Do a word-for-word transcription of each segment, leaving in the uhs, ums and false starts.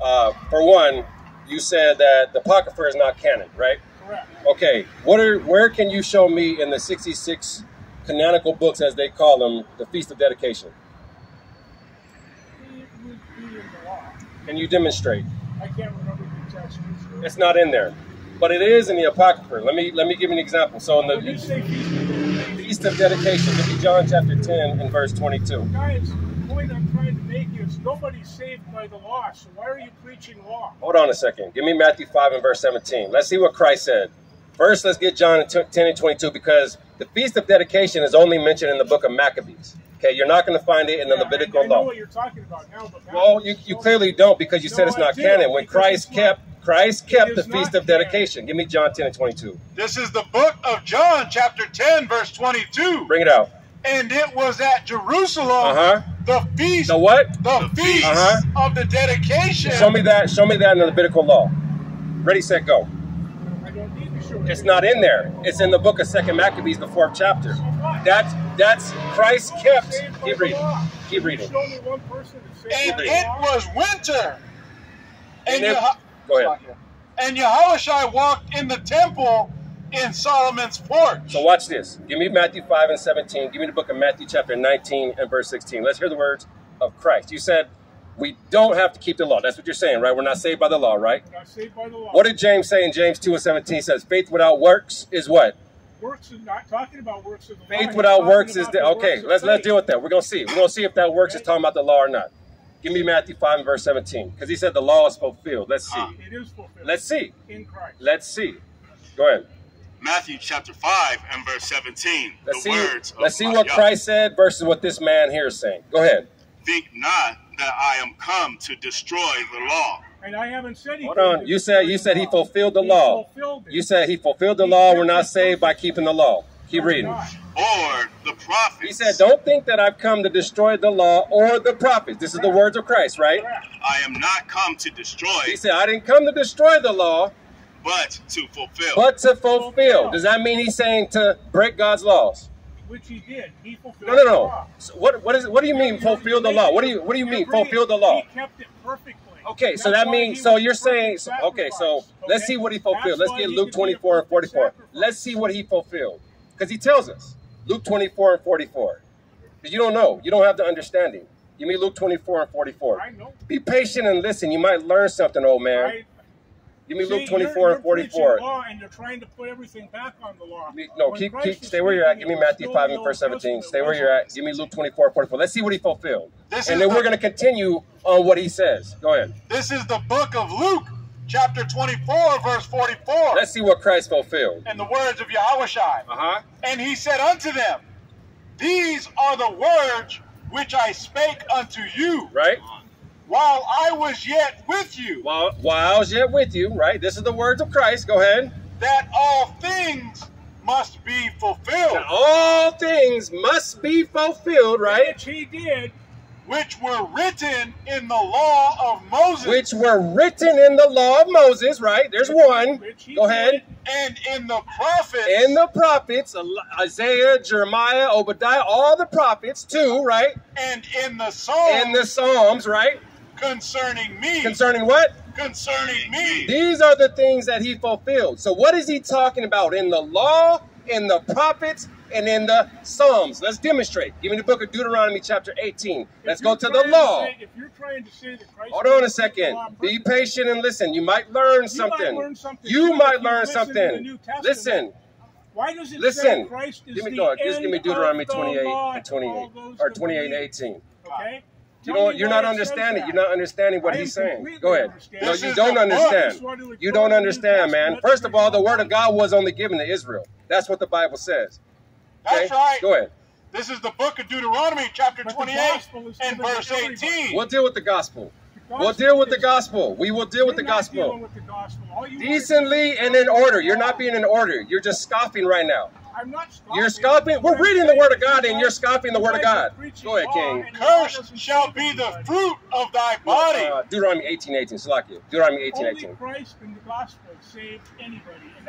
Uh, for one, you said that the Apocrypha is not canon, right? Correct. Okay, what are, where can you show me in the sixty-six canonical books, as they call them, the Feast of Dedication? It would be in the law. Can you demonstrate? I can't remember the text. It's not in there, but it is in the Apocrypha. Let me let me give you an example. So in the you say Feast of Dedication, it'll be John chapter ten and verse twenty-two. Guys, the point I'm trying to make is nobody's saved by the law, so why are you preaching law? Hold on a second. Give me Matthew five and verse seventeen. Let's see what Christ said. First, let's get John ten and twenty-two, because the Feast of Dedication is only mentioned in the book of Maccabees. Okay, you're not going to find it in the yeah, Levitical I, I know law. What you're talking about now, but well, you, you clearly don't, because you no, said it's not canon. When Christ kept Christ kept the Feast of Dedication. Give me John ten and twenty-two. This is the book of John, chapter ten, verse twenty-two. Bring it out. And it was at Jerusalem, uh-huh. the feast. The what? The, the feast uh-huh. of the dedication. Show me that. Show me that in the Levitical law. Ready, set, go. I don't need to show it's not in there. It's in the book of Second Maccabees, the fourth chapter. So that's that's Christ kept. Keep reading. Keep reading. One and it was winter. And, and Yah go ahead. And Yahushua walked in the temple in Solomon's porch. So watch this. Give me Matthew five and seventeen. Give me the book of Matthew chapter nineteen and verse sixteen. Let's hear the words of Christ. You said we don't have to keep the law. That's what you're saying, right? We're not saved by the law, right? We're not saved by the law. What did James say in James two and seventeen? It says faith without works is what? Works is not talking about works of the faith law. Faith without works is the, the okay. Let's let's faith. deal with that. We're gonna see. We're gonna see if that works okay. is talking about the law or not. Give me Matthew five and verse seventeen, because he said the law is fulfilled. Let's see. Uh, it is fulfilled. Let's see. In Christ. Let's see. Go ahead. Matthew chapter five and verse seventeen. Let's the see, words let's of see what Yahawah. Christ said versus what this man here is saying. Go ahead. Think not that I am come to destroy the law. And I haven't said he Hold on. You said you said he fulfilled the he law. Fulfilled you said he fulfilled the he law. We're not saved by keeping the law. Keep reading. Or the prophets. He said, don't think that I've come to destroy the law or the prophets. This is the words of Christ, right? I am not come to destroy. He said, I didn't come to destroy the law. But to fulfill. But to fulfill. fulfill. Does that mean he's saying to break God's laws? Which he did. He fulfilled no, no, no. the law. So what, what, is, what do you mean fulfill the law? What do you, what do you mean fulfill the law? He kept it perfectly. Okay, so that means, so you're saying, okay, so let's see what he fulfilled. Let's get Luke twenty-four and forty-four. Let's see what he fulfilled. Because he tells us, Luke twenty-four and forty-four. Because you don't know. You don't have the understanding. You mean Luke twenty-four and forty-four. I know. Be patient and listen. You might learn something, old man. I, you mean Luke twenty-four you're, you're and forty-four. Law and you're trying to put everything back on the law. Me, no, keep, keep, stay where you're at. Give me Matthew five and verse seventeen. Stay where you're at. Give me Luke twenty-four and forty-four. Let's see what he fulfilled. This and then the, we're going to continue on what he says. Go ahead. This is the book of Luke. Chapter twenty-four, verse forty-four. Let's see what Christ fulfilled. And the words of Yahushua. Uh-huh. And he said unto them, these are the words which I spake unto you. Right. While I was yet with you. While, while I was yet with you, right? This is the words of Christ. Go ahead. That all things must be fulfilled. That all things must be fulfilled, right? Which he did. Which were written in the law of Moses. Which were written in the law of Moses, right? There's one. Go ahead. And in the prophets. In the prophets, Isaiah, Jeremiah, Obadiah, all the prophets too, right? And in the Psalms. In the Psalms, right? Concerning me. Concerning what? Concerning me. These are the things that he fulfilled. So what is he talking about? In the law, in the prophets, and in the Psalms. Let's demonstrate. Give me the book of Deuteronomy chapter eighteen. Let's go to the law. To say, if you're trying to say that Christ Hold on a second. Be patient and listen. You might learn you something. Might learn something. You might learn something. Listen. Why does it listen. say Christ is give me, the go. Just give me Deuteronomy twenty-eight and twenty-eight or twenty-eight and eighteen. Okay. You know, you're not understanding. You're not understanding what he's saying. Go ahead. No, you don't understand. You don't understand, man. First of all, the word of God was only given to Israel. That's what the Bible says. Okay. That's right. Go ahead. This is the book of Deuteronomy, chapter twenty-eight, and verse eighteen. We'll deal with the gospel. The gospel we'll deal with the gospel. We will deal with the gospel. with the gospel. Decently and in order. You're not being in order. You're just scoffing right now. I'm not scoffing. You're scoffing. We're reading the word of God, and you're scoffing the word of God. Go ahead, King. Cursed shall be the fruit of thy body. Uh, Deuteronomy eighteen, eighteen. Salakia. Deuteronomy eighteen, eighteen. Only Christ in the gospel saved anybody.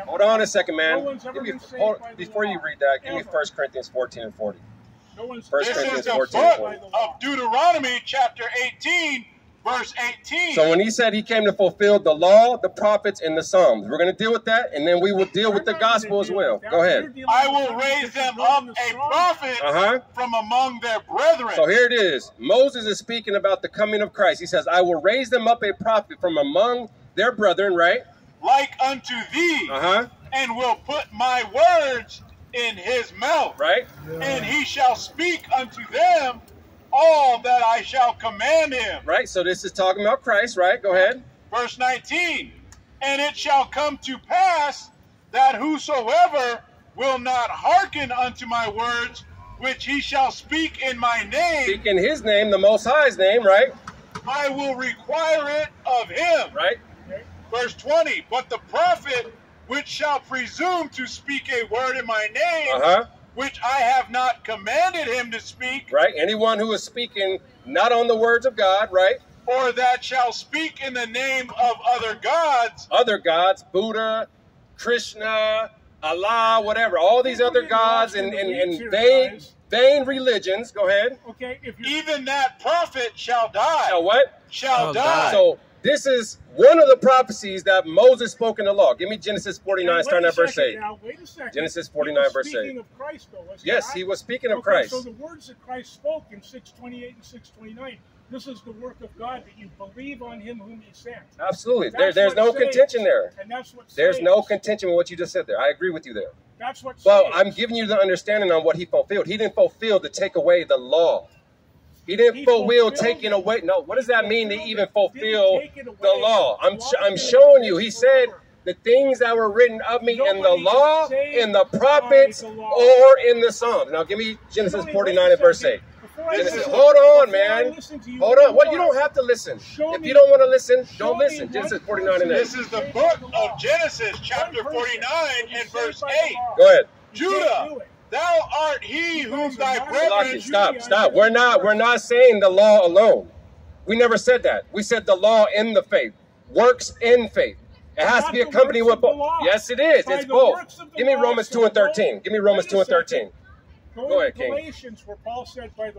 Hold on a second, man. No me, hold, before you read that, give me First Corinthians fourteen and forty. No one's First Corinthians fourteen and forty. This is the book of Deuteronomy chapter eighteen. verse eighteen. So when he said he came to fulfill the law, the prophets, and the Psalms, we're going to deal with that, and then we will deal with the gospel as well. Go ahead. I will raise them up a prophet uh-huh. from among their brethren. So here it is. Moses is speaking about the coming of Christ. He says, I will raise them up a prophet from among their brethren, right? Like unto thee, uh-huh. and will put my words in his mouth. Right. Yeah. And he shall speak unto them all that I shall command him. Right. So this is talking about Christ, right? Go ahead. Verse nineteen. And it shall come to pass that whosoever will not hearken unto my words, which he shall speak in my name. Speak in his name, the Most High's name, right? I will require it of him. Right. Verse twenty, but the prophet which shall presume to speak a word in my name, uh-huh. which I have not commanded him to speak. Right, anyone who is speaking not on the words of God, right? Or that shall speak in the name of other gods. Other gods, Buddha, Krishna, Allah, whatever, all these other gods and, and, and vague, vain religions. Go ahead. Okay. If even that prophet shall die. Shall what? Shall die. So this is one of the prophecies that Moses spoke in the law. Give me Genesis forty-nine, starting at verse eight. Now, wait a second. Genesis forty-nine, verse eight. Speaking of Christ, though, yes, he was speaking of Christ. So the words that Christ spoke in six twenty-eight and six twenty-nine, this is the work of God, that you believe on him whom he sent. Absolutely. There, there's no contention there. And that's what there's no contention with what you just said there. I agree with you there. That's what. Well, I'm giving you the understanding on what he fulfilled. He didn't fulfill to take away the law. He didn't fulfill taking away. No, what does that mean to even fulfill the law? I'm I'm showing you. He said the things that were written of me in the law, in the prophets, or in the Psalms. Now give me Genesis forty-nine and verse eight. Genesis, hold on, man. Hold on. What? You don't have to listen. If you don't want to listen, don't listen. Genesis forty-nine and eight. This is the book of Genesis, chapter forty-nine and verse eight. Go ahead. Judah, thou art he whom thy brethren... Stop, stop. We're not, we're not saying the law alone. We never said that. We said the law in the faith. Works in faith. It has to be accompanied with both. Yes, it is. It's both. Give me Romans two and thirteen. Give me Romans two and thirteen. Go ahead, King.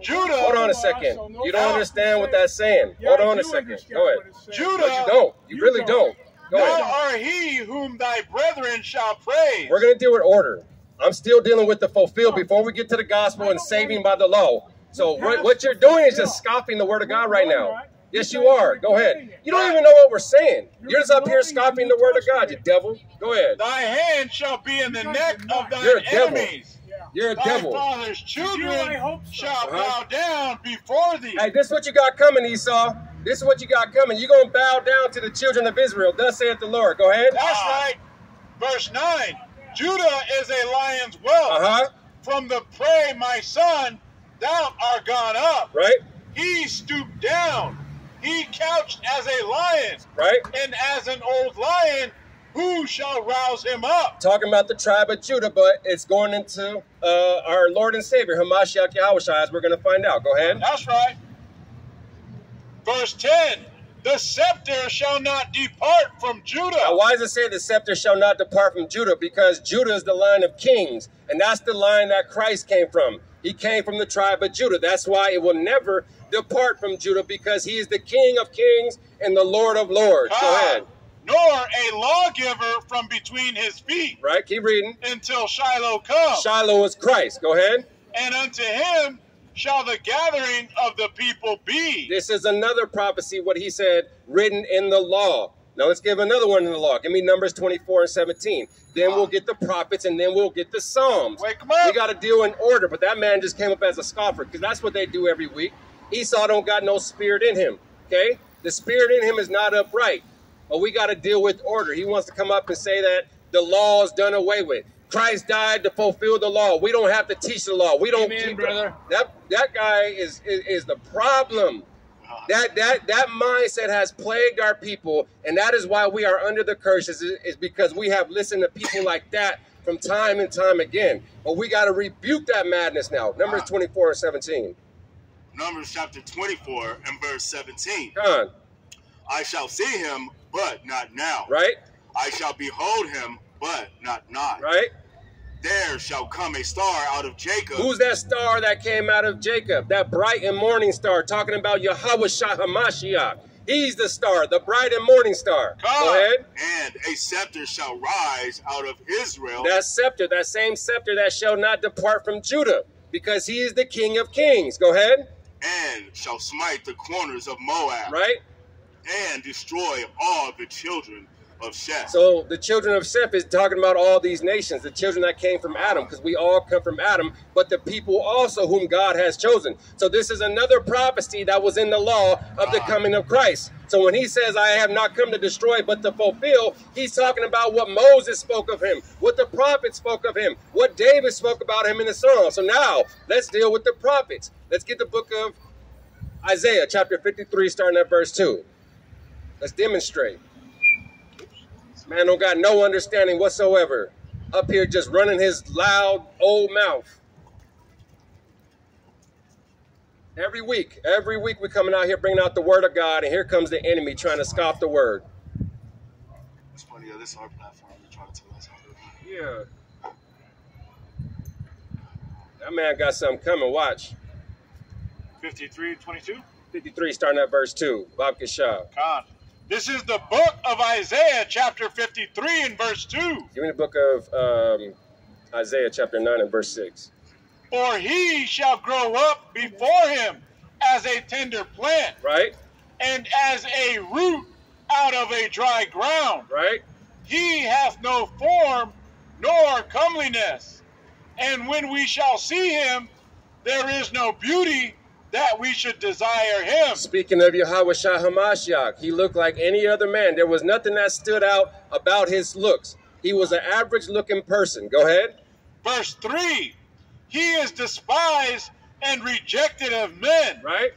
Judah, hold on a second. You don't understand what that's saying. Hold on a second. Go ahead. Judah. But you don't. You really don't. Go ahead. Thou art he whom thy brethren shall praise. We're going to deal with order. I'm still dealing with the fulfilled before we get to the gospel and saving by the law. So what, what you're doing is just scoffing the word of God right now. Yes, you are. Go ahead. You don't even know what we're saying. You're just up here scoffing the word of God, you devil. Go ahead. Thy hand shall be in the neck of thine enemies. You're a devil. Thy father's children shall bow down before thee. Hey, this is what you got coming, Esau. This is what you got coming. You're going to bow down to the children of Israel. Thus saith the Lord. Go ahead. That's right. Verse nine. Judah is a lion's whelp. Uh-huh. From the prey, my son, thou art gone up. Right. He stooped down. He couched as a lion. Right. And as an old lion, who shall rouse him up? Talking about the tribe of Judah, but it's going into uh, our Lord and Savior, Hamashiach, Yahushua, as we're going to find out. Go ahead. That's right. Verse ten. The scepter shall not depart from Judah. Now, why does it say the scepter shall not depart from Judah? Because Judah is the line of kings, and that's the line that Christ came from. He came from the tribe of Judah. That's why it will never depart from Judah, because he is the King of kings and the Lord of lords. God, go ahead. Nor a lawgiver from between his feet. Right, keep reading. Until Shiloh comes. Shiloh is Christ. Go ahead. And unto him shall the gathering of the people be. This is another prophecy, what he said, written in the law. Now let's give another one in the law. Give me Numbers twenty-four and seventeen. Then we'll get the prophets, and then we'll get the Psalms. Wake up. We got to deal in order, but that man just came up as a scoffer, because that's what they do every week. Esau don't got no spirit in him, okay? The spirit in him is not upright, but we got to deal with order. He wants to come up and say that the law is done away with. Christ died to fulfill the law. We don't have to teach the law. We don't. Amen, keep brother. The, that that guy is, is is the problem. That that that mindset has plagued our people, and that is why we are under the curse. Is, is because we have listened to people like that from time and time again. But we got to rebuke that madness now. Numbers twenty-four and seventeen. Numbers chapter twenty-four and verse seventeen. God. I shall see him, but not now. Right. I shall behold him, but not now. Right. There shall come a star out of Jacob. Who's that star that came out of Jacob? That bright and morning star, talking about Yahushua Hamashiach. He's the star, the bright and morning star. God. Go ahead. And a scepter shall rise out of Israel. That scepter, that same scepter that shall not depart from Judah, because he is the King of Kings. Go ahead. And shall smite the corners of Moab. Right. And destroy all the children of Sheph. So the children of Sheph is talking about all these nations, the children that came from Adam, because we all come from Adam, but the people also whom God has chosen. So this is another prophecy that was in the law of the coming of Christ. So when he says, I have not come to destroy, but to fulfill, he's talking about what Moses spoke of him, what the prophets spoke of him, what David spoke about him in the Psalms. So now let's deal with the prophets. Let's get the book of Isaiah, chapter fifty-three, starting at verse two. Let's demonstrate. Man don't got no understanding whatsoever. Up here just running his loud old mouth. Every week, every week we're coming out here bringing out the word of God, and here comes the enemy trying to scoff the word. That's funny, yeah, this is our platform. They're trying to tell us how to do it. Yeah. That man got something coming, watch. fifty-three, twenty-two? fifty-three, starting at verse two. Bob Kishab. God. This is the book of Isaiah, chapter fifty-three, and verse two. Give me the book of um, Isaiah, chapter nine, and verse six. For he shall grow up before him as a tender plant. Right. And as a root out of a dry ground. Right. He hath no form nor comeliness. And when we shall see him, there is no beauty that we should desire him. Speaking of Yahushua Hamashiach, he looked like any other man. There was nothing that stood out about his looks. He was an average-looking person. Go ahead. Verse three, he is despised and rejected of men. Right.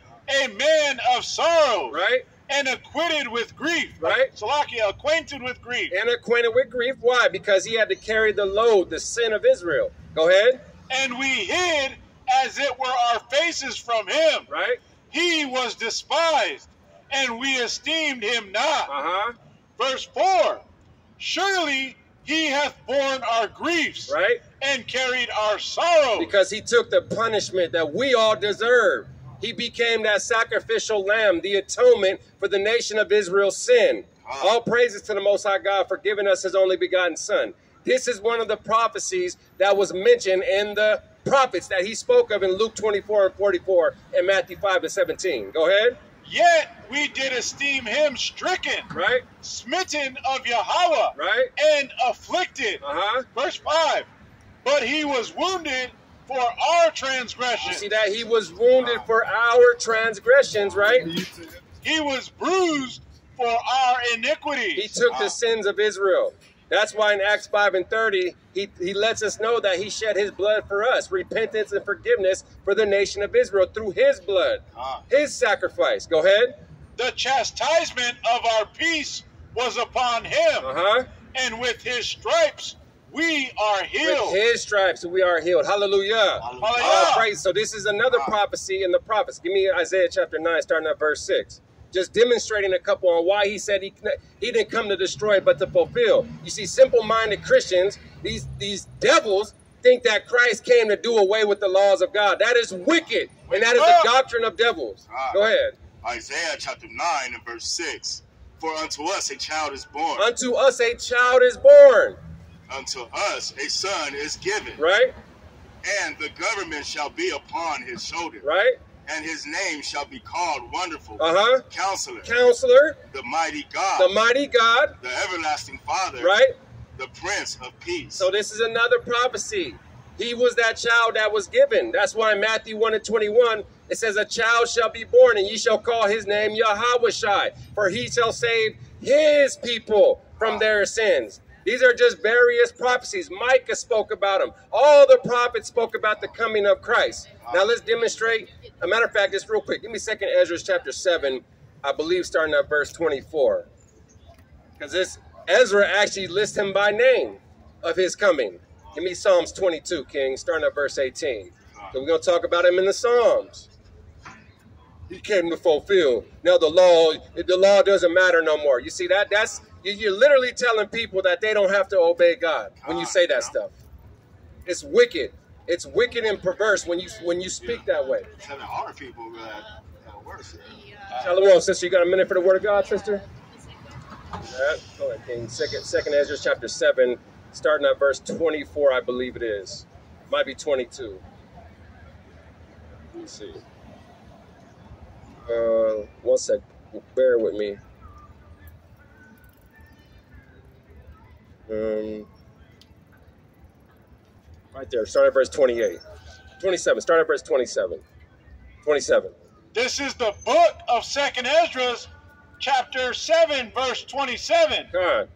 A man of sorrow. Right. And acquainted with grief. Right. Salakia, acquainted with grief. And acquainted with grief. Why? Because he had to carry the load, the sin of Israel. Go ahead. And we hid as it were our faces from him. Right. He was despised, and we esteemed him not. Uh-huh. Verse four, surely he hath borne our griefs. Right. And carried our sorrows. Because he took the punishment that we all deserve. He became that sacrificial lamb, the atonement for the nation of Israel's sin. Uh-huh. All praises to the Most High God for giving us his only begotten son. This is one of the prophecies that was mentioned in the prophets that he spoke of in Luke twenty-four and forty-four and Matthew five and seventeen. Go ahead. Yet we did esteem him stricken, right, smitten of Yahawah, right, and afflicted. Uh-huh. Verse five, but he was wounded for our transgressions. You see that? He was wounded for our transgressions, right? He was bruised for our iniquities. He took wow. the sins of Israel. That's why in Acts five and thirty, he, he lets us know that he shed his blood for us, repentance and forgiveness for the nation of Israel through his blood, ah. his sacrifice. Go ahead. The chastisement of our peace was upon him, uh-huh. and with his stripes we are healed. With his stripes we are healed. Hallelujah. Hallelujah. All praise. So this is another ah. prophecy in the prophets. Give me Isaiah chapter nine, starting at verse six. Just demonstrating a couple on why he said he, he didn't come to destroy, but to fulfill. You see, simple-minded Christians, these, these devils, think that Christ came to do away with the laws of God. That is wicked, and that is the doctrine of devils. Right. Go ahead. Isaiah chapter nine and verse six. For unto us a child is born. Unto us a child is born. Unto us a son is given. Right. And the government shall be upon his shoulder. Right. And his name shall be called Wonderful, uh-huh. Counselor, Counselor, the Mighty God, the Mighty God, the Everlasting Father, right, the Prince of Peace. So this is another prophecy. He was that child that was given. That's why in Matthew one and twenty-one, it says, a child shall be born, and ye shall call his name Yahushua, for he shall save his people from wow. their sins. These are just various prophecies. Micah spoke about them. All the prophets spoke about the coming of Christ. Now let's demonstrate. A matter of fact, just real quick. Give me Second Ezra chapter seven, I believe, starting at verse twenty-four. Because this Ezra actually lists him by name of his coming. Give me Psalms twenty-two, King, starting at verse eighteen. So we're going to talk about him in the Psalms. He came to fulfill. Now the law, the law doesn't matter no more. You see that? That's you're literally telling people that they don't have to obey God when you say that stuff. It's wicked. It's wicked and perverse when you when you speak yeah. that way. It's having hard people that, that Shalom, sister. You got a minute for the word of God, sister? Yeah. All right, King. Second, Second Ezra chapter seven, starting at verse twenty-four, I believe it is. Might be twenty-two. Let me see. Uh, one sec. Bear with me. Um, right there. Start at verse twenty-eight. twenty-seven. Start at verse twenty-seven. twenty-seven. This is the book of Second Ezra, chapter seven, verse twenty-seven. God.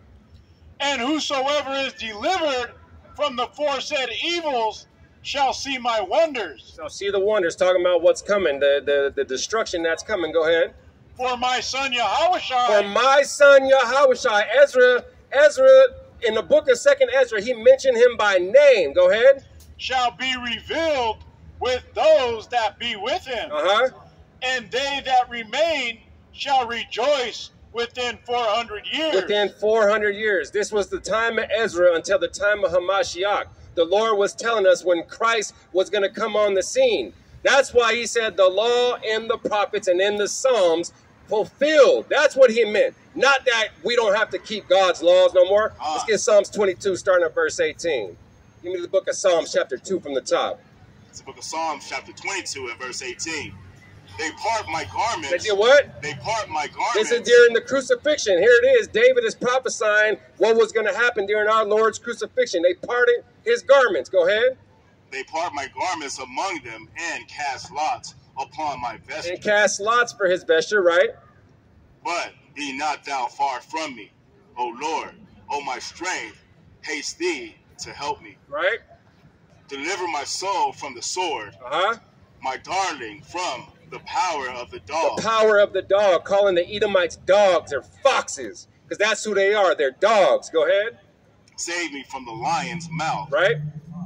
And whosoever is delivered from the foresaid evils shall see my wonders. Shall see the wonders. Talking about what's coming, the the, the destruction that's coming. Go ahead. For my son Yahushua. For my son Yahushua. Ezra, Ezra, in the book of Second Ezra, he mentioned him by name. Go ahead. Shall be revealed with those that be with him. Uh-huh. And they that remain shall rejoice within four hundred years. Within four hundred years. This was the time of Ezra until the time of Hamashiach. The Lord was telling us when Christ was going to come on the scene. That's why he said the law in the prophets and in the Psalms fulfilled. That's what he meant. Not that we don't have to keep God's laws no more. Ah. Let's get Psalms twenty-two starting at verse eighteen. Give me the book of Psalms chapter two from the top. It's the book of Psalms chapter twenty-two and verse eighteen. They part my garments. They did what? They part my garments. This is during the crucifixion. Here it is. David is prophesying what was going to happen during our Lord's crucifixion. They parted his garments. Go ahead. They part my garments among them and cast lots upon my vesture. And cast lots for his vesture, right? But be not thou far from me, O Lord, O my strength, haste thee to help me. Right? Deliver my soul from the sword, uh-huh. my darling from the power of the dog. The power of the dog, calling the Edomites dogs or foxes, because that's who they are. They're dogs. Go ahead. Save me from the lion's mouth. Right.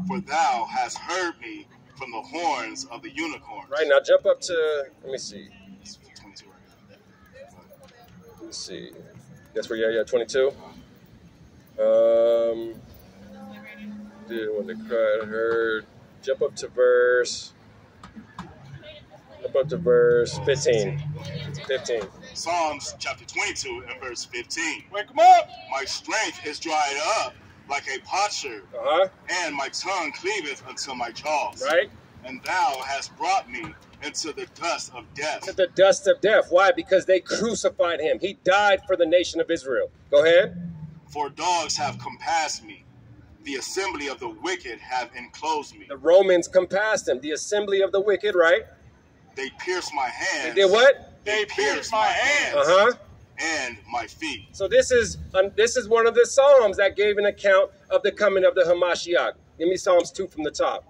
For thou hast heard me from the horns of the unicorn. Right, now jump up to, let me see. Let me see. That's where, yeah, yeah, twenty-two. Um, did when the crowd heard. Jump up to verse. Jump up to verse fifteen. fifteen. Psalms chapter twenty-two and verse fifteen. Wake him up. My strength is dried up like a potsherd, uh-huh. and my tongue cleaveth unto my jaws. Right. And thou hast brought me into the dust of death. Into the dust of death. Why? Because they crucified him. He died for the nation of Israel. Go ahead. For dogs have compassed me. The assembly of the wicked have enclosed me. The Romans compassed him. The assembly of the wicked, right? They pierced my hands. They did what? They, they pierced, pierced my hands. Uh-huh. And my feet. So this is um, this is one of the Psalms that gave an account of the coming of the Hamashiach. Give me Psalms two from the top.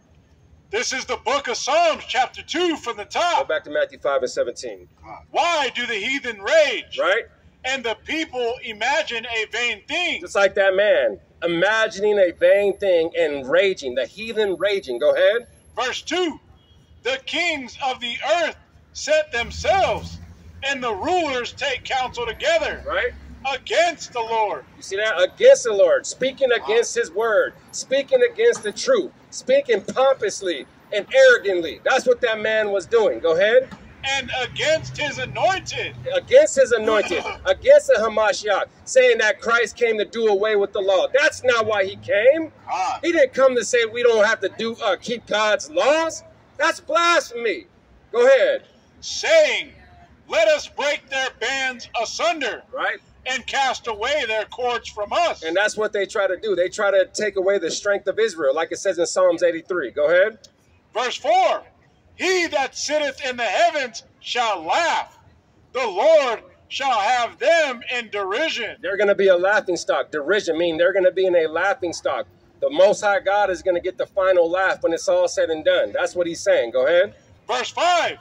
This is the book of Psalms, chapter two from the top. Go back to Matthew five and seventeen. Why do the heathen rage? Right. And the people imagine a vain thing. Just like that man, imagining a vain thing and raging, the heathen raging. Go ahead. Verse two. The kings of the earth set themselves, and the rulers take counsel together, right? Against the Lord. You see that? Against the Lord. Speaking against his word. Speaking against the truth. Speaking pompously and arrogantly. That's what that man was doing. Go ahead. And against his anointed. Against his anointed. Against the Hamashiach. Saying that Christ came to do away with the law. That's not why he came. Ah. He didn't come to say we don't have to do uh, keep God's laws. That's blasphemy. Go ahead. Saying, let us break their bands asunder, right? And cast away their cords from us. And that's what they try to do. They try to take away the strength of Israel, like it says in Psalms eighty-three. Go ahead. Verse four, he that sitteth in the heavens shall laugh. The Lord shall have them in derision. They're going to be a laughing stock. Derision means they're going to be in a laughing stock. The Most High God is going to get the final laugh when it's all said and done. That's what he's saying. Go ahead. Verse five.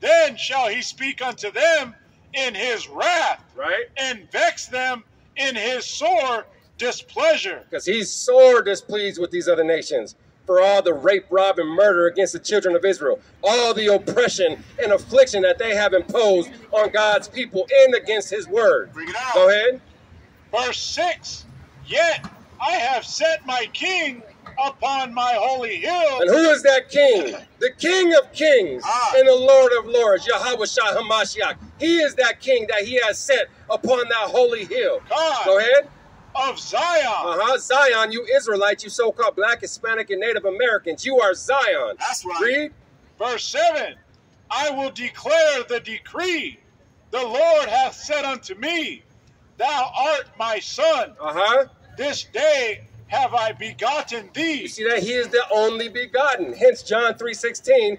Then shall he speak unto them in his wrath, right? And vex them in his sore displeasure. Because he's sore displeased with these other nations for all the rape, rob, and murder against the children of Israel. All the oppression and affliction that they have imposed on God's people and against his word. Bring it out. Go ahead. Verse six, yet I have set my king upon my holy hill. And who is that king? The King of Kings ah. and the Lord of Lords, Yahushua Hamashiach. He is that king that he has set upon that holy hill. God Go ahead. Of Zion. Uh-huh. Zion, you Israelites, you so-called black, Hispanic, and Native Americans. You are Zion. That's right. Read. Verse seven. I will declare the decree. The Lord hath said unto me, thou art my son. Uh-huh. This day have I begotten thee. You see that? He is the only begotten. Hence, John three sixteen,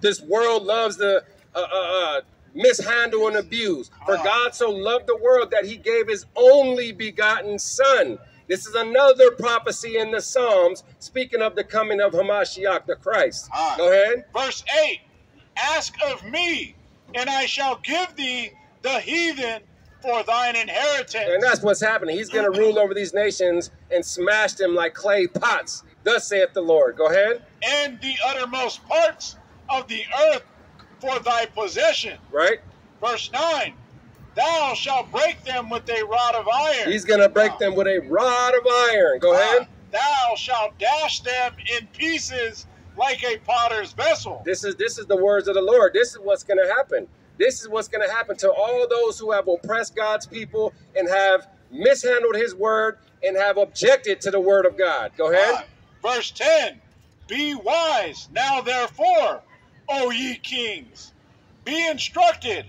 this world loves the uh, uh, uh, mishandle and abuse. For uh. God so loved the world that he gave his only begotten son. This is another prophecy in the Psalms, speaking of the coming of Hamashiach, the Christ. Uh. Go ahead. Verse eight, ask of me, and I shall give thee the heathen for thine inheritance. And that's what's happening. He's going to rule over these nations and smash them like clay pots. Thus saith the Lord. Go ahead. And the uttermost parts of the earth for thy possession. Right. Verse nine. Thou shalt break them with a rod of iron. He's going to break wow. them with a rod of iron. Go wow. ahead. Thou shalt dash them in pieces like a potter's vessel. This is, this is the words of the Lord. This is what's going to happen. This is what's going to happen to all those who have oppressed God's people and have mishandled his word and have objected to the word of God. Go ahead. Uh, verse ten, be wise now therefore, O ye kings, be instructed,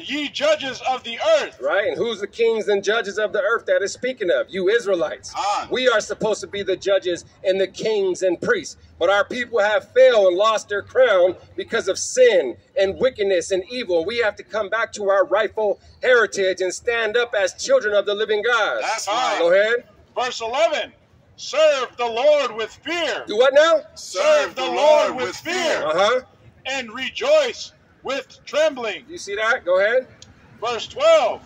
ye judges of the earth. Right, and who's the kings and judges of the earth that is speaking of? You Israelites. Ah. We are supposed to be the judges and the kings and priests. But our people have failed and lost their crown because of sin and wickedness and evil. We have to come back to our rightful heritage and stand up as children of the living God. That's right. Go ahead. Verse eleven. Serve the Lord with fear. Do what now? Serve the Lord with fear. Uh-huh. And rejoice with trembling. You see that? Go ahead. Verse twelve.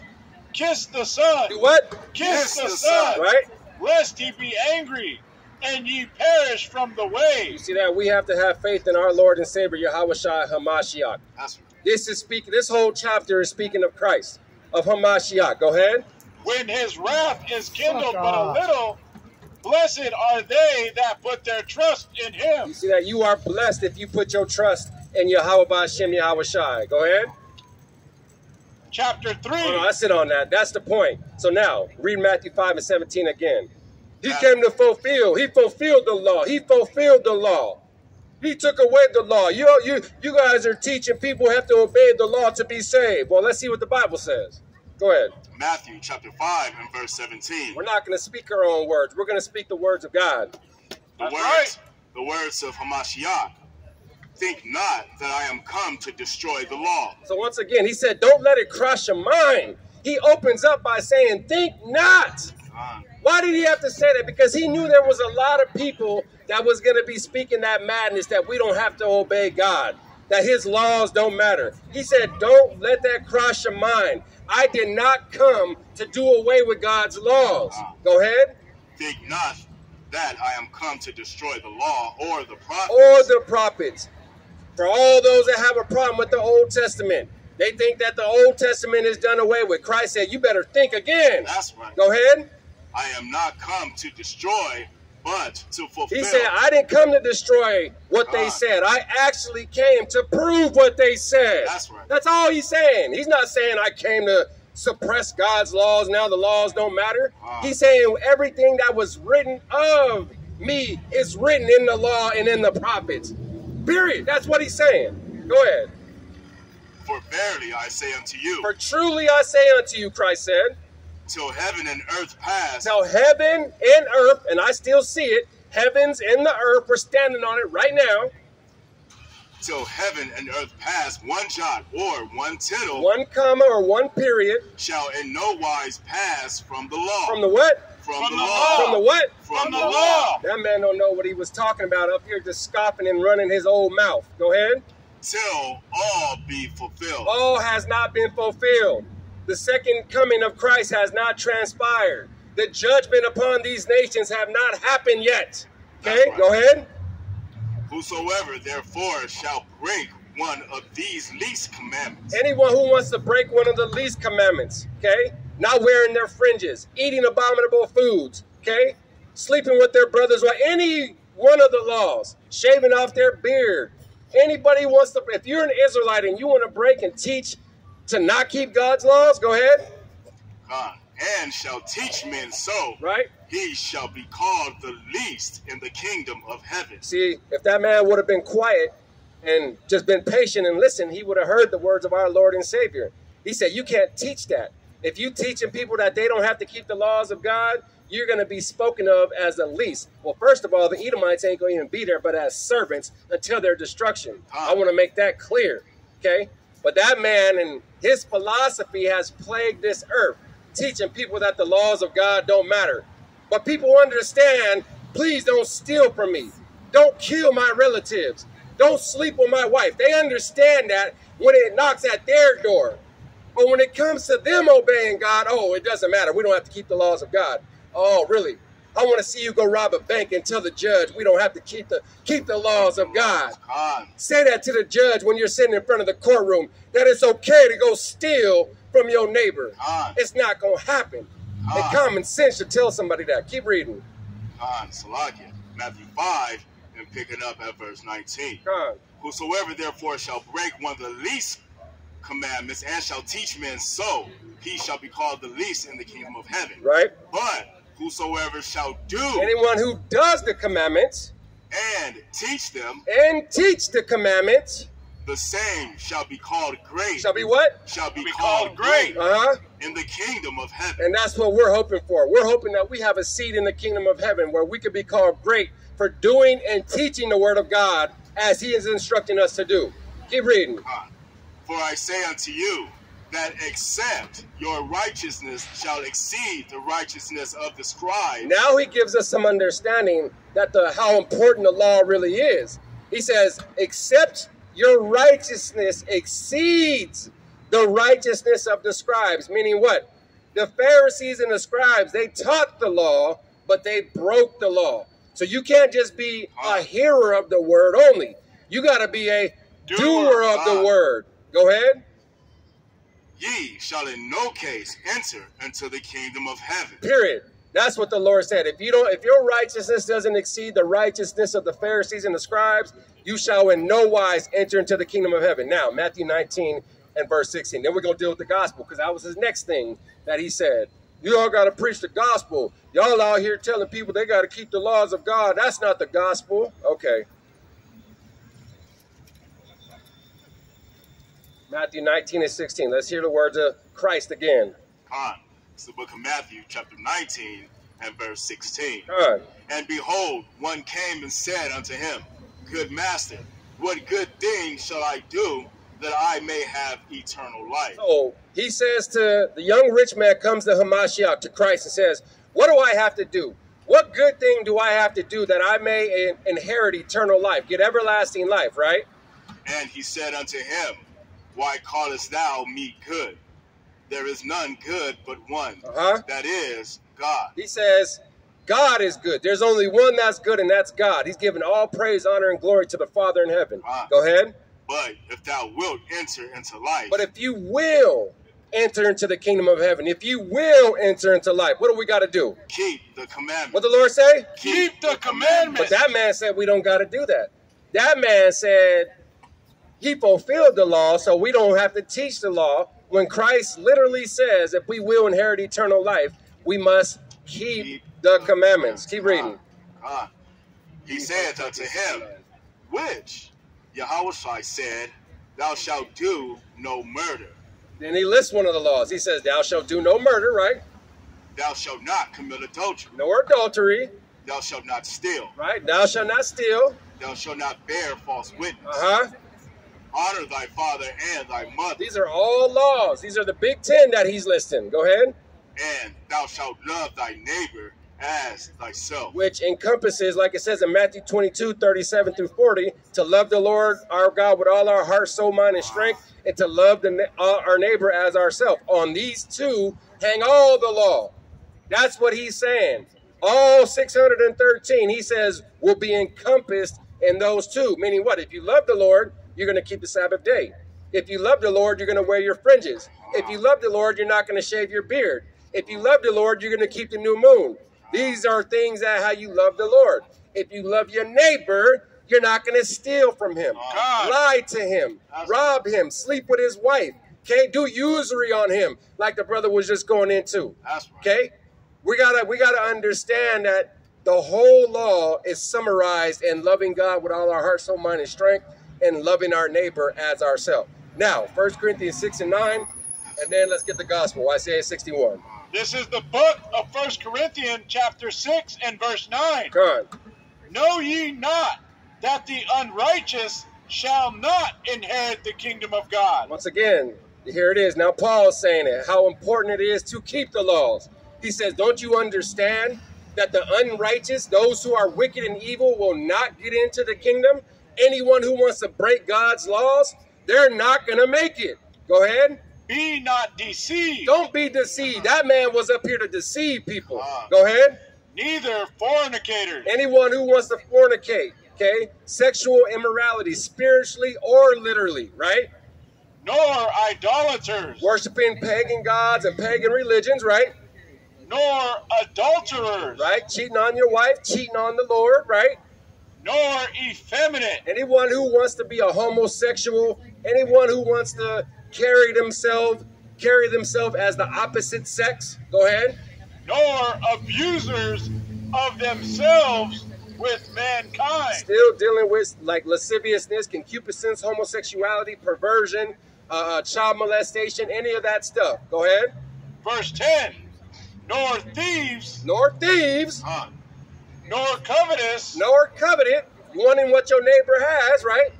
Kiss the son. Do what? Kiss, Kiss the, the son. son. Right? Lest he be angry and ye perish from the way. You see that? We have to have faith in our Lord and Savior, Yahushua Hamashiach. That's right. This is speaking, this whole chapter is speaking of Christ, of Hamashiach. Go ahead. When his wrath is kindled oh, but a little, blessed are they that put their trust in him. You see that? You are blessed if you put your trust and Yahawah B'Hashem Yahushua. Go ahead. Chapter three. Oh, no, I sit on that. That's the point. So now, read Matthew five and seventeen again. He came to fulfill. He fulfilled the law. He fulfilled the law. He took away the law. You, you, you guys are teaching people have to obey the law to be saved. Well, let's see what the Bible says. Go ahead. Matthew chapter five and verse seventeen. We're not going to speak our own words. We're going to speak the words of God. The That's words, right. The words of Hamashiach. Think not that I am come to destroy the law. So once again, he said, don't let it cross your mind. He opens up by saying, think not. Uh, Why did he have to say that? Because he knew there was a lot of people that was going to be speaking that madness that we don't have to obey God, that his laws don't matter. He said, don't let that cross your mind. I did not come to do away with God's laws. Uh, Go ahead. Think not that I am come to destroy the law or the prophets. Or the prophets. For all those that have a problem with the Old Testament, they think that the Old Testament is done away with. Christ said, you better think again. That's right. Go ahead. I am not come to destroy, but to fulfill. He said, I didn't come to destroy what God. They said. I actually came to prove what they said. That's right. That's all he's saying. He's not saying I came to suppress God's laws. Now the laws don't matter. Uh, he's saying everything that was written of me is written in the law and in the prophets. Period. That's what he's saying. Go ahead. For verily I say unto you. For truly I say unto you, Christ said. Till heaven and earth pass. Till heaven and earth, and I still see it, heavens and the earth, we're standing on it right now. Till heaven and earth pass, one jot or one tittle. One comma or one period. Shall in no wise pass from the law. From the what? From, from the, the law. From the what? From, from the, the law. law. That man don't know what he was talking about up here, just scoffing and running his old mouth. Go ahead. Till all be fulfilled. All has not been fulfilled. The second coming of Christ has not transpired. The judgment upon these nations have not happened yet. Okay, right. Go ahead. Whosoever therefore shall break one of these least commandments. Anyone who wants to break one of the least commandments, okay? Not wearing their fringes, eating abominable foods, okay? sleeping with their brothers, or any one of the laws, shaving off their beard. Anybody wants to, if you're an Israelite and you want to break and teach to not keep God's laws, go ahead. God, and shall teach men so, right? He shall be called the least in the kingdom of heaven. See, if that man would have been quiet and just been patient and listened, he would have heard the words of our Lord and Savior. He said, you can't teach that. If you teaching people that they don't have to keep the laws of God, you're going to be spoken of as the least. Well, first of all, the Edomites ain't going to even be there, but as servants until their destruction. Ah. I want to make that clear, okay? But that man and his philosophy has plagued this earth, teaching people that the laws of God don't matter. But people understand, please don't steal from me. Don't kill my relatives. Don't sleep with my wife. They understand that when it knocks at their door. But when it comes to them obeying God, oh, it doesn't matter. We don't have to keep the laws of God. Oh, really? I want to see you go rob a bank and tell the judge we don't have to keep the keep the laws of God. God. Say that to the judge when you're sitting in front of the courtroom, that it's okay to go steal from your neighbor. God. It's not going to happen. God. And common sense should tell somebody that. Keep reading. God, Salakia, Matthew five, and pick it up at verse nineteen. God. Whosoever therefore shall break one of the least commandments and shall teach men so, he shall be called the least in the kingdom of heaven. Right. But whosoever shall do, anyone who does the commandments and teach them, and teach the commandments, the same shall be called great. Shall be what? Shall be, be called, called great, great uh-huh. in the kingdom of heaven. And that's what we're hoping for. We're hoping that we have a seat in the kingdom of heaven where we could be called great for doing and teaching the word of God as he is instructing us to do. Keep reading. Uh, for I say unto you, that except your righteousness shall exceed the righteousness of the scribes. Now he gives us some understanding that the how important the law really is. He says, except your righteousness exceeds the righteousness of the scribes. Meaning what? The Pharisees and the scribes, they taught the law, but they broke the law. So you can't just be a hearer of the word only. You got to be a doer, doer of the word. Go ahead. Ye shall in no case enter into the kingdom of heaven. Period. That's what the Lord said. If you don't, if your righteousness doesn't exceed the righteousness of the Pharisees and the scribes, you shall in no wise enter into the kingdom of heaven. Now, Matthew nineteen and verse sixteen. Then we're going to deal with the gospel, because that was his next thing that he said. You all got to preach the gospel. Y'all out here telling people they got to keep the laws of God. That's not the gospel. Okay. Matthew nineteen and sixteen. Let's hear the words of Christ again. God. It's the book of Matthew, chapter nineteen and verse sixteen. God. And behold, one came and said unto him, Good master, what good thing shall I do that I may have eternal life? So he says to the young rich man, comes to Hamashiach, to Christ, and says, what do I have to do? What good thing do I have to do that I may inherit eternal life, get everlasting life, right? And he said unto him, Why callest thou me good? There is none good but one, uh-huh. that is God. He says, God is good. There's only one that's good, and that's God. He's given all praise, honor, and glory to the Father in heaven. Uh-huh. Go ahead. But if thou wilt enter into life. But if you will enter into the kingdom of heaven, if you will enter into life, what do we got to do? Keep the commandments. What the Lord say? Keep, Keep the commandments. But that man said we don't got to do that. That man said, he fulfilled the law, so we don't have to teach the law, when Christ literally says if we will inherit eternal life, we must keep, keep the commandments. Keep reading. Uh, uh, he said unto him, which Yahushua said, thou shalt do no murder. Then he lists one of the laws. He says, thou shalt do no murder, right? Thou shalt not commit adultery. Nor adultery. Thou shalt not steal. Right? Thou shalt not steal. Thou shalt not bear false witness. Uh-huh. Honor thy father and thy mother. These are all laws. These are the big ten that he's listing. Go ahead. And thou shalt love thy neighbor as thyself. Which encompasses, like it says in Matthew twenty-two, thirty-seven through forty, to love the Lord our God with all our heart, soul, mind, and strength, wow. and to love the, uh, our neighbor as ourselves. On these two hang all the law. That's what he's saying. All six hundred thirteen, he says, will be encompassed in those two. Meaning what? If you love the Lord, you're going to keep the Sabbath day. If you love the Lord, you're going to wear your fringes. If you love the Lord, you're not going to shave your beard. If you love the Lord, you're going to keep the new moon. These are things that how you love the Lord. If you love your neighbor, you're not going to steal from him, oh, lie to him, rob him, sleep with his wife. Okay, do usury on him like the brother was just going into. That's right. Okay, we gotta we gotta understand that the whole law is summarized in loving God with all our heart, soul, mind, and strength, and loving our neighbor as ourselves. Now, First Corinthians six and nine, and then let's get the gospel. Isaiah sixty-one. This is the book of First Corinthians chapter six and verse nine. God. Know ye not that the unrighteous shall not inherit the kingdom of God? Once again, here it is. Now Paul's saying it, how important it is to keep the laws. He says, don't you understand that the unrighteous, those who are wicked and evil, will not get into the kingdom? Anyone who wants to break God's laws, they're not going to make it. Go ahead. Be not deceived. Don't be deceived. That man was up here to deceive people. Uh, Go ahead. Neither fornicators. Anyone who wants to fornicate, okay? Sexual immorality, spiritually or literally, right? Nor idolaters. Worshipping pagan gods and pagan religions, right? Nor adulterers. Right? Cheating on your wife, cheating on the Lord, right? Nor effeminate. Anyone who wants to be a homosexual, anyone who wants to carry themselves, carry themselves as the opposite sex. Go ahead. Nor abusers of themselves with mankind. Still dealing with like lasciviousness, concupiscence, homosexuality, perversion, uh, child molestation, any of that stuff. Go ahead. Verse ten. Nor thieves. Nor thieves. Huh. Nor covetous. Nor coveted. Wanting what your neighbor has, right?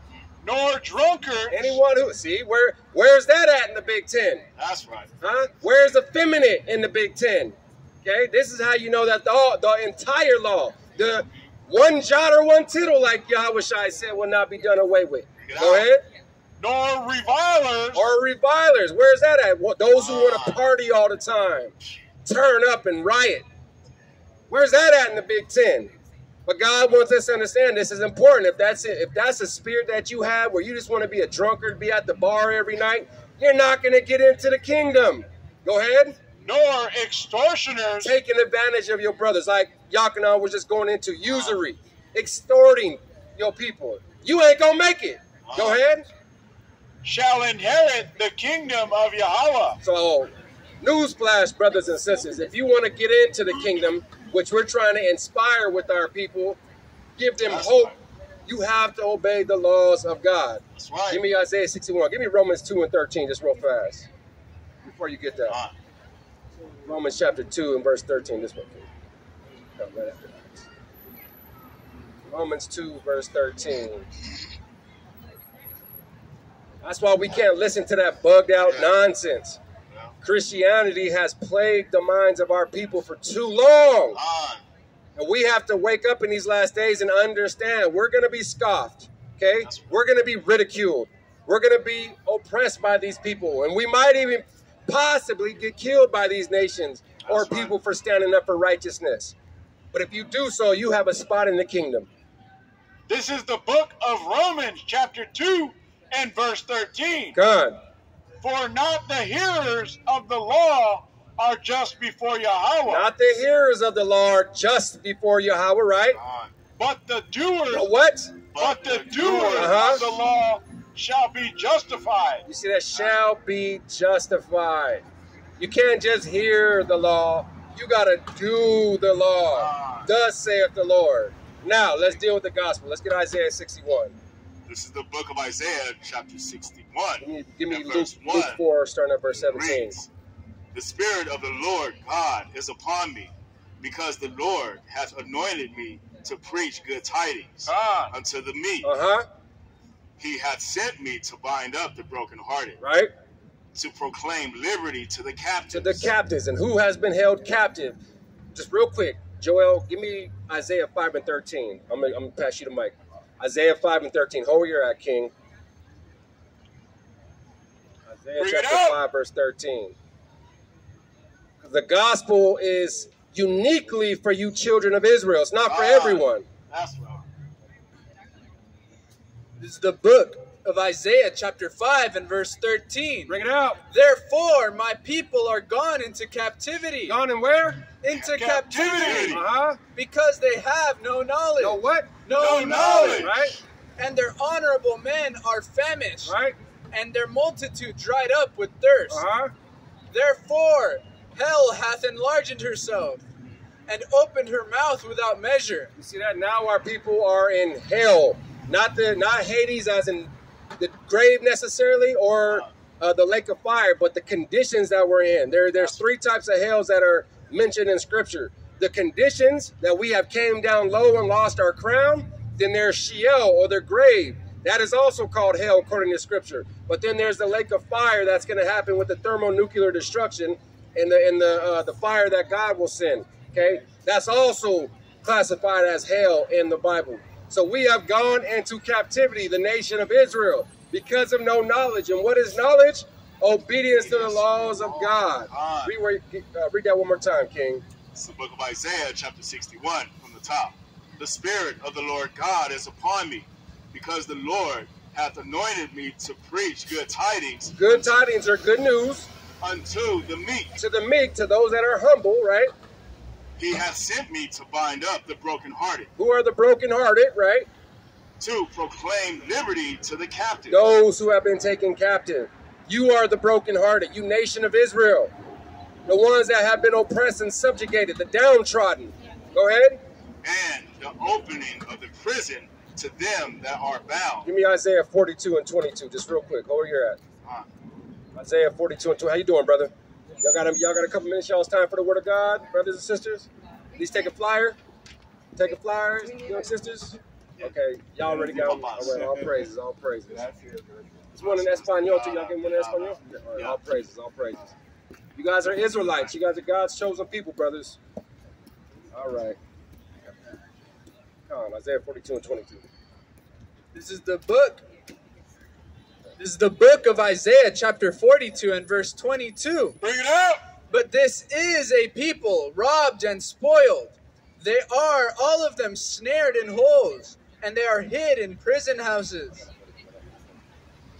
Nor drunkard. Anyone who, see, where where's that at in the Big Ten? That's right. Huh? Where's effeminate in the Big Ten? Okay, this is how you know that the, all, the entire law, the one jot or one tittle, like Yahushua said, will not be done away with. Go ahead. Nor revilers. Or revilers. Where's that at? Well, those who want to party all the time, turn up and riot. Where's that at in the Big Ten? But God wants us to understand this is important. If that's it, if that's a spirit that you have where you just want to be a drunkard, be at the bar every night, you're not going to get into the kingdom. Go ahead. Nor extortioners. Taking advantage of your brothers. Like Yachanan was just going into usury, extorting your people. You ain't going to make it. Go ahead. Shall inherit the kingdom of Yahawah. So, newsflash, brothers and sisters, if you want to get into the kingdom, which we're trying to inspire with our people, give them That's hope. Right. You have to obey the laws of God. That's right. Give me Isaiah sixty-one. Give me Romans two and thirteen just real fast before you get that. Right. Romans chapter two and verse thirteen. This one. No, right after that. Romans two verse thirteen. That's why we can't listen to that bugged out yeah. nonsense. Christianity has plagued the minds of our people for too long. And we have to wake up in these last days and understand we're going to be scoffed. Okay? We're going to be ridiculed. We're going to be oppressed by these people. And we might even possibly get killed by these nations or people for standing up for righteousness. But if you do so, you have a spot in the kingdom. This is the book of Romans chapter two and verse thirteen. God. For not the hearers of the law are just before Yahawah. Not the hearers of the law are just before Yahawah, right? Uh, but the doers. The what? But, but the, the doers uh-huh. of the law shall be justified. You see that? Shall be justified. You can't just hear the law. You got to do the law. Uh, Thus saith the Lord. Now, let's deal with the gospel. Let's get Isaiah sixty-one. This is the book of Isaiah, chapter sixty-one. Give me Luke, verse one, Luke four, starting at verse seventeen. Reads, the Spirit of the Lord God is upon me, because the Lord hath anointed me to preach good tidings ah. unto the meek. Uh-huh. He hath sent me to bind up the brokenhearted. Right. To proclaim liberty to the captives. To the captives. And who has been held captive? Just real quick, Joel, give me Isaiah five and thirteen. I'm going to pass you the mic. Isaiah five and thirteen. Hold your at, King. Isaiah chapter five, verse thirteen. The gospel is uniquely for you children of Israel. It's not for ah, everyone. That's right. This is the book of Isaiah chapter five and verse thirteen. Bring it out. Therefore, my people are gone into captivity. Gone and where? Into captivity. captivity. Uh-huh. Because they have no knowledge. No what? No, no knowledge. knowledge. Right. And their honorable men are famished. Right. And their multitude dried up with thirst. Uh-huh. Therefore, hell hath enlarged herself and opened her mouth without measure. You see that? Now our people are in hell. Not the not Hades as in the grave necessarily, or uh, the lake of fire, but the conditions that we're in. There, there's three types of hells that are mentioned in Scripture. The conditions that we have came down low and lost our crown. Then there's Sheol, or their grave. That is also called hell according to Scripture. But then there's the lake of fire that's going to happen with the thermonuclear destruction and the and the uh, the fire that God will send. Okay, that's also classified as hell in the Bible. So we have gone into captivity, the nation of Israel, because of no knowledge. And what is knowledge? Obedience to the laws of God. Read, uh, read that one more time, King. It's the book of Isaiah, chapter sixty-one, from the top. The Spirit of the Lord God is upon me, because the Lord hath anointed me to preach good tidings. Good tidings are good news. Unto the meek. To the meek, to those that are humble, right? He hath sent me to bind up the brokenhearted. Who are the brokenhearted, right? To proclaim liberty to the captive. Those who have been taken captive. You are the brokenhearted, you nation of Israel. The ones that have been oppressed and subjugated, the downtrodden. Go ahead. And the opening of the prison to them that are bound. Give me Isaiah forty-two and twenty-two, just real quick. Go where you're at. Uh, Isaiah forty-two and twenty-two. How you doing, brother? Y'all got, got a couple minutes, y'all's time for the Word of God, brothers and sisters? Please take a flyer. Take a flyer, young sisters. Okay, y'all already got one. All right, all praises, all praises. There's one in Espanol, too. Y'all get one in Espanol? All right, all praises, all praises. You guys are Israelites. You guys are God's chosen people, brothers. All right. Come on, Isaiah forty-two and twenty-two. This is the book. This is the book of Isaiah, chapter forty-two and verse twenty-two. Bring it up! But this is a people robbed and spoiled. They are all of them snared in holes, and they are hid in prison houses.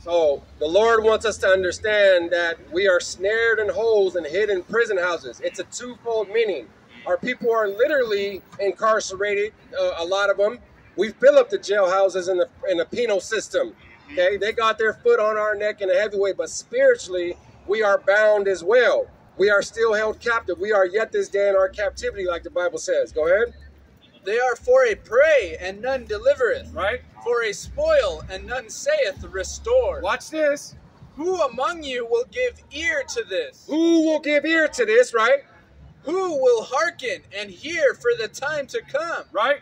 So the Lord wants us to understand that we are snared in holes and hid in prison houses. It's a twofold meaning. Our people are literally incarcerated, uh, a lot of them. We fill up the jail houses in the, in the penal system. Okay, they got their foot on our neck in a heavy way, but spiritually, we are bound as well. We are still held captive. We are yet this day in our captivity, like the Bible says. Go ahead. They are for a prey, and none delivereth. Right. For a spoil, and none saith, restore. Watch this. Who among you will give ear to this? Who will give ear to this, right? Who will hearken and hear for the time to come? Right.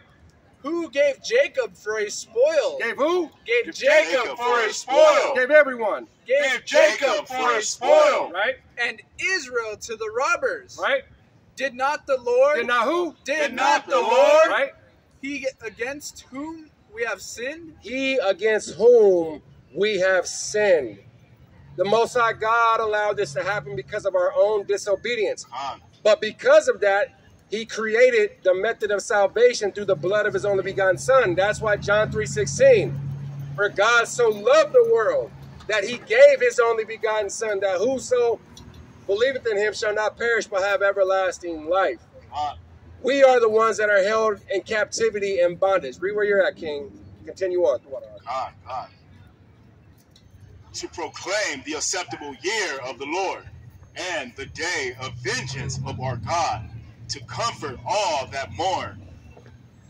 Who gave Jacob for a spoil? Gave who? Gave, gave Jacob, Jacob for a spoil. Gave everyone. Gave, gave Jacob, Jacob for a spoil. Right? And Israel to the robbers. Right? Did not the Lord. Did not who? Did, did not, not the Lord. Lord. Right? He against whom we have sinned? He against whom we have sinned. The Most High God allowed this to happen because of our own disobedience. Ah. But because of that, He created the method of salvation through the blood of His only begotten Son. That's why John three sixteen, for God so loved the world that He gave His only begotten Son, that whoso believeth in Him shall not perish but have everlasting life. We are the ones that are held in captivity and bondage. Read where you're at, King. Continue on. God, God. To proclaim the acceptable year of the Lord and the day of vengeance of our God, to comfort all that mourn,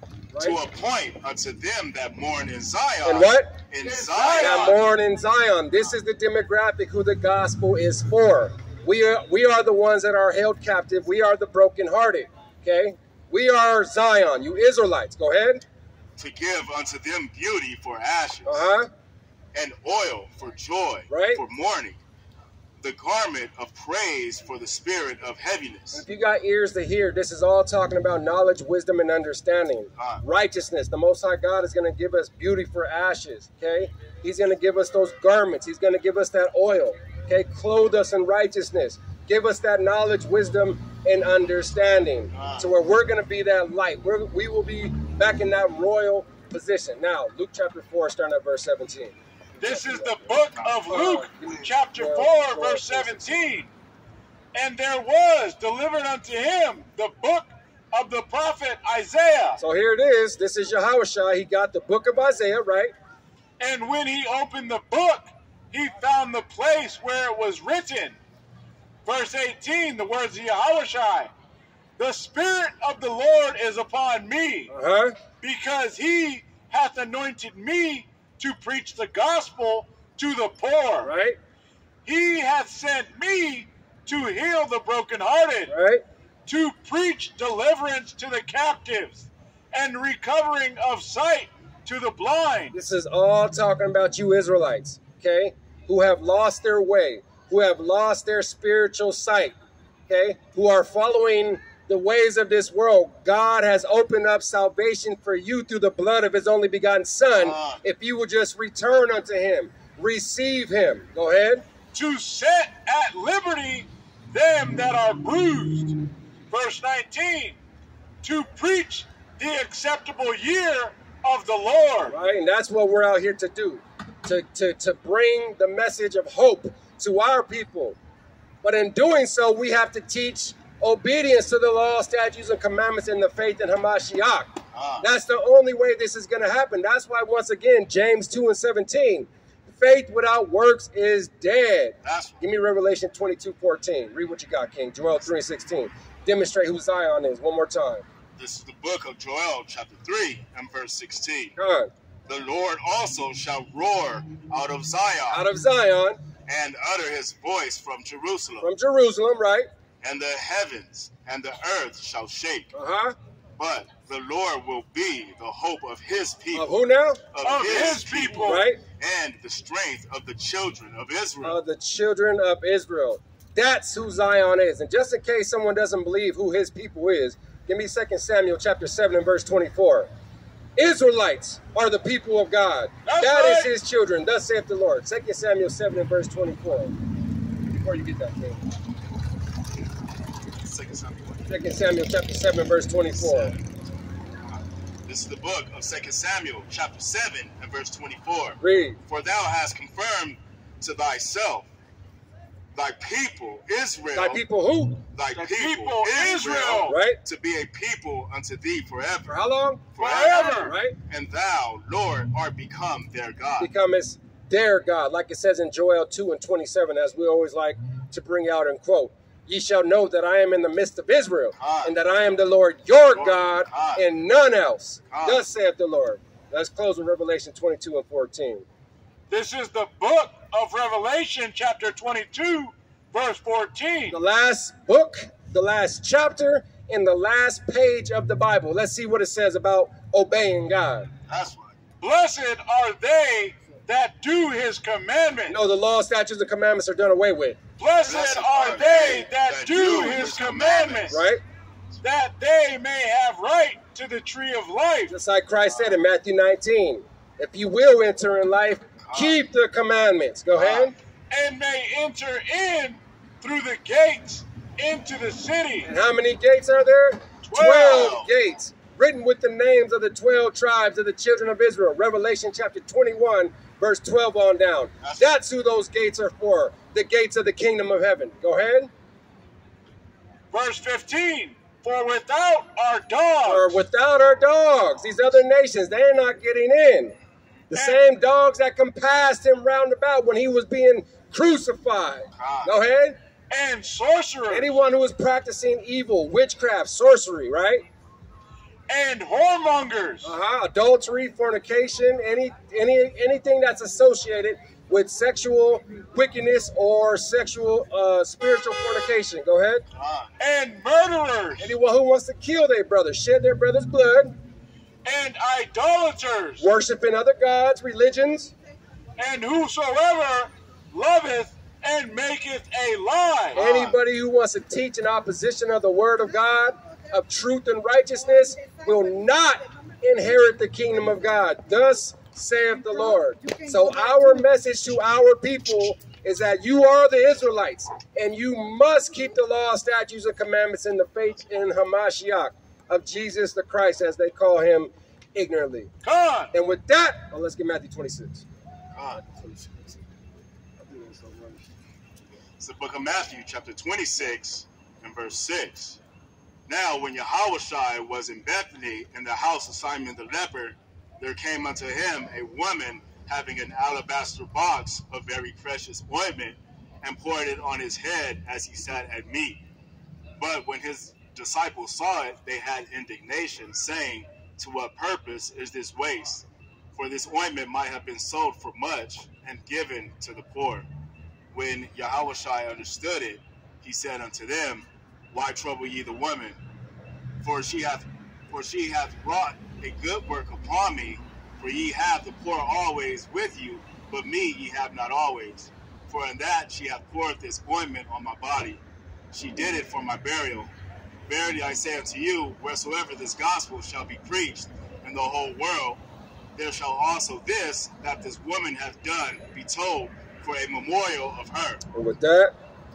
right? To appoint unto them that mourn in Zion. And what? In Zion. That mourn in Zion. This is the demographic who the gospel is for. We are, we are the ones that are held captive. We are the brokenhearted, okay? We are Zion, you Israelites. Go ahead. To give unto them beauty for ashes, uh-huh, and oil for joy, right? For mourning, the garment of praise for the spirit of heaviness. If you got ears to hear, this is all talking about knowledge, wisdom, and understanding. Ah. Righteousness. The Most High God is going to give us beauty for ashes, okay? He's going to give us those garments. He's going to give us that oil, okay? Clothe us in righteousness. Give us that knowledge, wisdom, and understanding. Ah. So where we're going to be that light. We're, we will be back in that royal position. Now, Luke chapter four, starting at verse seventeen. This is the book of Luke, chapter four, verse seventeen. And there was delivered unto him the book of the prophet Isaiah. So here it is. This is Yahushua. He got the book of Isaiah, right? And when he opened the book, he found the place where it was written. Verse eighteen, the words of Yahushua. The Spirit of the Lord is upon me, uh-huh. because he hath anointed me to preach the gospel to the poor. Right. He hath sent me to heal the brokenhearted, right. to preach deliverance to the captives, and recovering of sight to the blind. This is all talking about you Israelites, okay, who have lost their way, who have lost their spiritual sight, okay, who are following the ways of this world. God has opened up salvation for you through the blood of his only begotten son. Uh, if you will just return unto him, receive him. Go ahead. To set at liberty them that are bruised. Verse nineteen, to preach the acceptable year of the Lord. Right, and that's what we're out here to do, to, to, to bring the message of hope to our people. But in doing so, we have to teach obedience to the law, statutes, and commandments in the faith in Hamashiach. Ah. That's the only way this is going to happen. That's why, once again, James two and seventeen, faith without works is dead. That's Give me Revelation twenty-two fourteen. Read what you got, King. Joel three and sixteen. Demonstrate who Zion is one more time. This is the book of Joel, chapter three and verse sixteen. God. The Lord also shall roar out of Zion. Out of Zion. And utter his voice from Jerusalem. From Jerusalem, right. And the heavens and the earth shall shake. Uh-huh. But the Lord will be the hope of his people. Of who now? Of, of his, his people. people. Right. And the strength of the children of Israel. Of the children of Israel. That's who Zion is. And just in case someone doesn't believe who his people is, give me Second Samuel chapter seven and verse twenty-four. Israelites are the people of God. That's that right. is his children. Thus saith the Lord. Second Samuel seven and verse twenty-four. Before you get that, King. Second Samuel chapter seven, verse twenty-four. This is the book of Second Samuel chapter seven and verse twenty-four. Read. For thou hast confirmed to thyself thy people Israel. Thy people who? Thy, thy people, people Israel, Israel. Right. To be a people unto thee forever. For how long? Forever. forever. Right. And thou, Lord, art become their God. Becomest their God. Like it says in Joel two and twenty-seven, as we always like to bring out and quote. Ye shall know that I am in the midst of Israel, God. And that I am the Lord your Lord, God, God, and none else. God. Thus saith the Lord. Let's close with Revelation twenty-two and fourteen. This is the book of Revelation, chapter twenty-two, verse fourteen. The last book, the last chapter, and the last page of the Bible. Let's see what it says about obeying God. That's right. Blessed are they that do his commandments. No, the law, statutes, and commandments are done away with. Blessed, Blessed are they that do his commandments, right? That they may have right to the tree of life. Just like Christ said in Matthew nineteen, if you will enter in life, keep the commandments. Go ahead. And may enter in through the gates into the city. And how many gates are there? Twelve, Twelve gates, written with the names of the twelve tribes of the children of Israel. Revelation chapter twenty-one, verse twelve on down. That's who those gates are for. The gates of the kingdom of heaven. Go ahead. Verse fifteen. For without our dogs. Or without our dogs. These other nations, they're not getting in. The and same dogs that compassed him round about when he was being crucified. God. Go ahead. And sorcerer. Anyone who is practicing evil, witchcraft, sorcery, right? And whoremongers. Uh-huh. Adultery, fornication, any any anything that's associated with sexual wickedness or sexual uh, spiritual fornication. Go ahead. And murderers. Anyone who wants to kill their brother, shed their brother's blood. And idolaters. Worshiping other gods, religions. And whosoever loveth and maketh a lie. Anybody who wants to teach in opposition of the word of God, of truth and righteousness, will not inherit the kingdom of God. Thus saith the Lord. So our message to our people is that you are the Israelites and you must keep the law, statutes, and commandments in the faith in Hamashiach of Jesus the Christ, as they call him ignorantly. God. And with that, well, let's get Matthew twenty-six. God. It's the book of Matthew, chapter twenty-six, and verse six. Now, when Yahushua was in Bethany, in the house of Simon the leper, there came unto him a woman having an alabaster box of very precious ointment, and poured it on his head as he sat at meat. But when his disciples saw it, they had indignation, saying, to what purpose is this waste? For this ointment might have been sold for much and given to the poor. When Yahushua understood it, he said unto them, why trouble ye the woman? For she hath, for she hath wrought a good work upon me. For ye have the poor always with you, but me ye have not always. For in that she hath poured this ointment on my body. She did it for my burial. Verily I say unto you, wheresoever this gospel shall be preached in the whole world, there shall also this that this woman hath done be told for a memorial of her. And with that,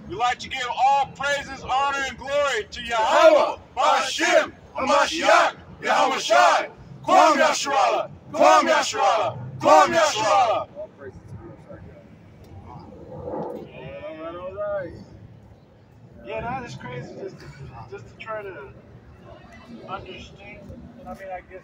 we like to give all praises, honor, and glory to Yahawah, Hashem, Hamashiach, Yahushua, Kwam Yasharala, Kwam Yasharala, Kwam Yasharala. All praises to the Most High God. All right, all right. Yeah, that is crazy just to, just to try to understand. I mean, I guess it's